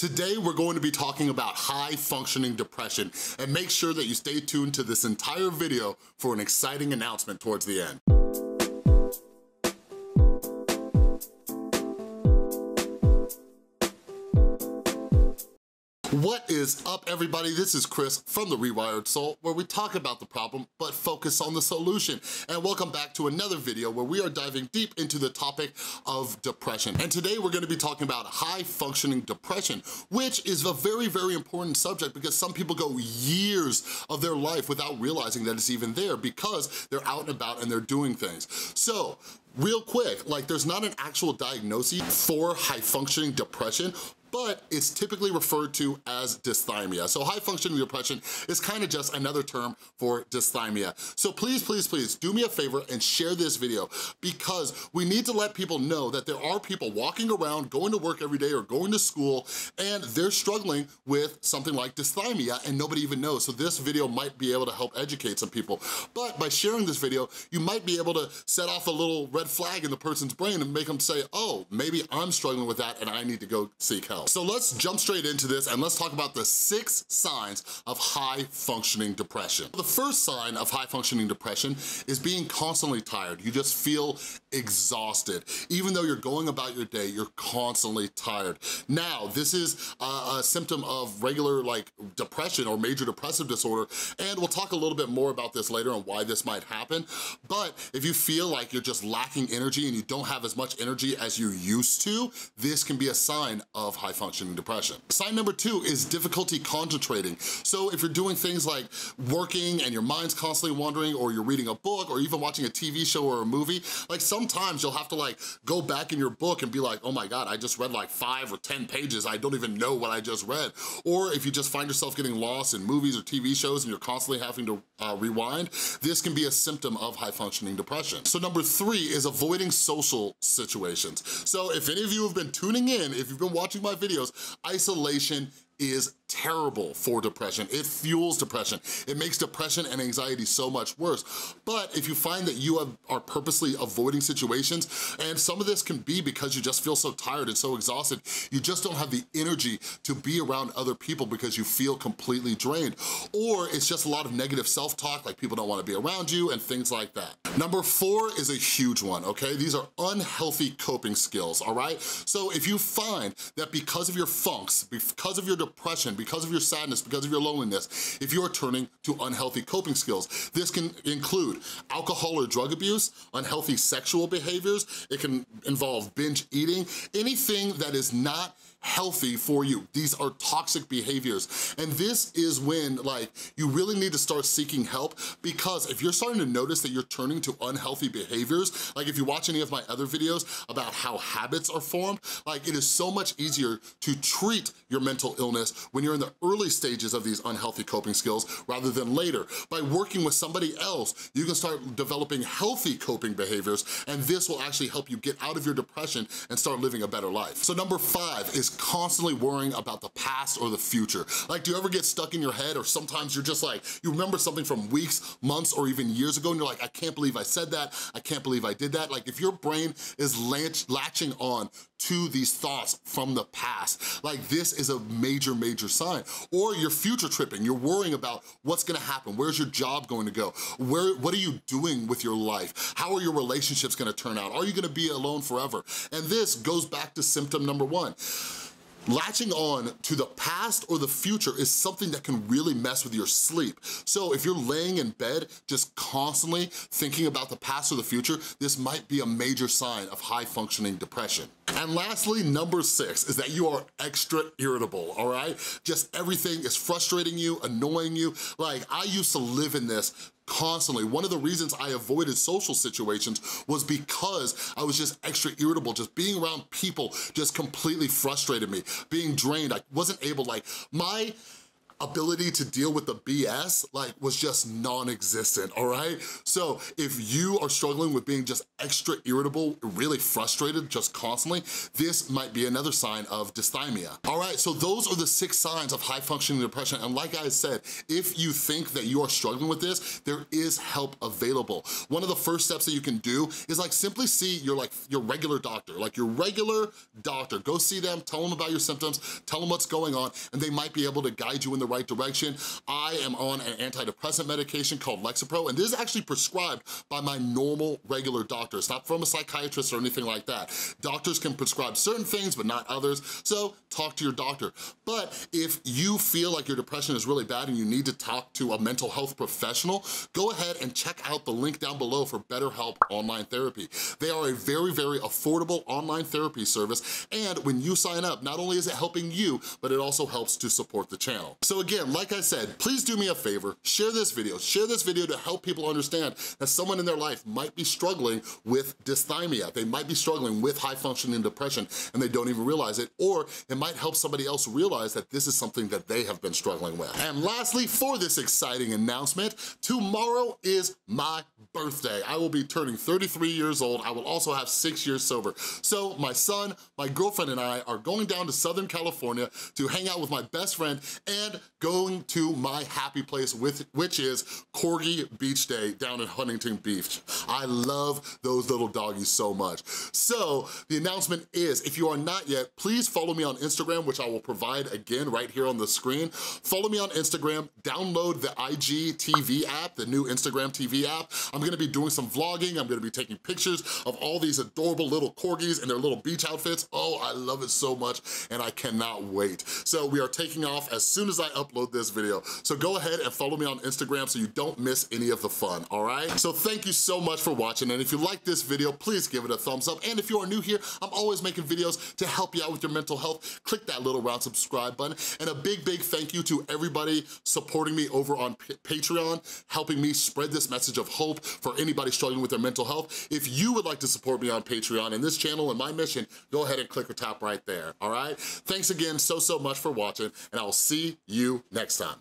Today, we're going to be talking about high-functioning depression, and make sure that you stay tuned to this entire video for an exciting announcement towards the end. What is up, everybody? This is Chris from The Rewired Soul, where we talk about the problem, but focus on the solution. And welcome back to another video where we are diving deep into the topic of depression. And today we're gonna be talking about high-functioning depression, which is a very, very important subject because some people go years of their life without realizing that it's even there because they're out and about and they're doing things. So, real quick, like there's not an actual diagnosis for high-functioning depression, but it's typically referred to as dysthymia. So high-functioning depression is kind of just another term for dysthymia. So please, please, please do me a favor and share this video because we need to let people know that there are people walking around, going to work every day or going to school, and they're struggling with something like dysthymia and nobody even knows. So this video might be able to help educate some people. But by sharing this video, you might be able to set off a little red flag in the person's brain and make them say, oh, maybe I'm struggling with that and I need to go seek help. So let's jump straight into this and let's talk about the 6 signs of high-functioning depression. The first sign of high-functioning depression is being constantly tired. You just feel exhausted. Even though you're going about your day, you're constantly tired. Now, this is a symptom of regular depression or major depressive disorder, and we'll talk a little bit more about this later and why this might happen, but if you feel like you're just lacking energy and you don't have as much energy as you used to, this can be a sign of high-functioning depression. Sign number 2 is difficulty concentrating. So if you're doing things like working and your mind's constantly wandering, or you're reading a book, or even watching a TV show or a movie, like sometimes you'll have to go back in your book and be like, oh my God, I just read 5 or 10 pages. I don't even know what I just read. Or if you just find yourself getting lost in movies or TV shows and you're constantly having to rewind, this can be a symptom of high-functioning depression. So number 3 is avoiding social situations. So if any of you have been tuning in, if you've been watching my videos, isolation is terrible for depression. It fuels depression. It makes depression and anxiety so much worse. But if you find that you are purposely avoiding situations, and some of this can be because you just feel so tired and so exhausted, you just don't have the energy to be around other people because you feel completely drained. Or it's just a lot of negative self-talk, like people don't want to be around you and things like that. Number 4 is a huge one, okay? These are unhealthy coping skills, all right? So if you find that because of your funks, because of your depression, because of your sadness, because of your loneliness, if you're turning to unhealthy coping skills, this can include alcohol or drug abuse, unhealthy sexual behaviors, it can involve binge eating, anything that is not healthy for you. These are toxic behaviors. And this is when you really need to start seeking help, because if you're starting to notice that you're turning to unhealthy behaviors, like if you watch any of my other videos about how habits are formed, it is so much easier to treat your mental illness when you're in the early stages of these unhealthy coping skills rather than later. By working with somebody else, you can start developing healthy coping behaviors, and this will actually help you get out of your depression and start living a better life. So number 5 is constantly worrying about the past or the future. Do you ever get stuck in your head, or sometimes you're just you remember something from weeks, months, or even years ago, and you're like, I can't believe I said that, I can't believe I did that. If your brain is latching on to these thoughts from the past, this is a major, major sign. Or you're future tripping, you're worrying about what's gonna happen, where's your job going to go, what are you doing with your life, how are your relationships gonna turn out, are you gonna be alone forever? And this goes back to symptom number 1. Latching on to the past or the future is something that can really mess with your sleep. So if you're laying in bed just constantly thinking about the past or the future, this might be a major sign of high-functioning depression. And lastly, number 6 is that you are extra irritable, all right? Just everything is frustrating you, annoying you. I used to live in this constantly. One of the reasons I avoided social situations was because I was just extra irritable. Just being around people just completely frustrated me. Being drained, I wasn't able, my ability to deal with the BS like was just non-existent, all right? So if you are struggling with being just extra irritable, really frustrated just constantly, this might be another sign of dysthymia. All right, so those are the 6 signs of high functioning depression. And like I said, if you think that you are struggling with this, there is help available. One of the first steps that you can do is like simply see your regular doctor, Go see them, tell them about your symptoms, tell them what's going on, and they might be able to guide you in the right direction. I am on an antidepressant medication called Lexapro, and this is actually prescribed by my normal regular doctor. It's not from a psychiatrist or anything like that. Doctors can prescribe certain things, but not others, so talk to your doctor. But if you feel like your depression is really bad and you need to talk to a mental health professional, go ahead and check out the link down below for BetterHelp Online Therapy. They are a very, very affordable online therapy service, and when you sign up, not only is it helping you, but it also helps to support the channel. So again, like I said, please do me a favor, share this video to help people understand that someone in their life might be struggling with dysthymia. They might be struggling with high functioning depression and they don't even realize it, or it might help somebody else realize that this is something that they have been struggling with. And lastly, for this exciting announcement, tomorrow is my birthday. I will be turning 33 years old. I will also have 6 years sober. So my son, my girlfriend, and I are going down to Southern California to hang out with my best friend and going to my happy place, which is Corgi Beach Day down in Huntington Beach. I love those little doggies so much. So the announcement is, if you are not yet, please follow me on Instagram, which I will provide again right here on the screen. Follow me on Instagram, download the IGTV app, the new Instagram TV app. I'm gonna be doing some vlogging. I'm gonna be taking pictures of all these adorable little corgis in their little beach outfits. Oh, I love it so much and I cannot wait. So we are taking off as soon as I upload this video. So go ahead and follow me on Instagram so you don't miss any of the fun, all right? So thank you so much for watching, and if you like this video, please give it a thumbs up. And if you are new here, I'm always making videos to help you out with your mental health. Click that little round subscribe button, and a big, big thank you to everybody supporting me over on Patreon, helping me spread this message of hope for anybody struggling with their mental health. If you would like to support me on Patreon and this channel and my mission, go ahead and click or tap right there, all right? Thanks again so much for watching, and I'll see you next time.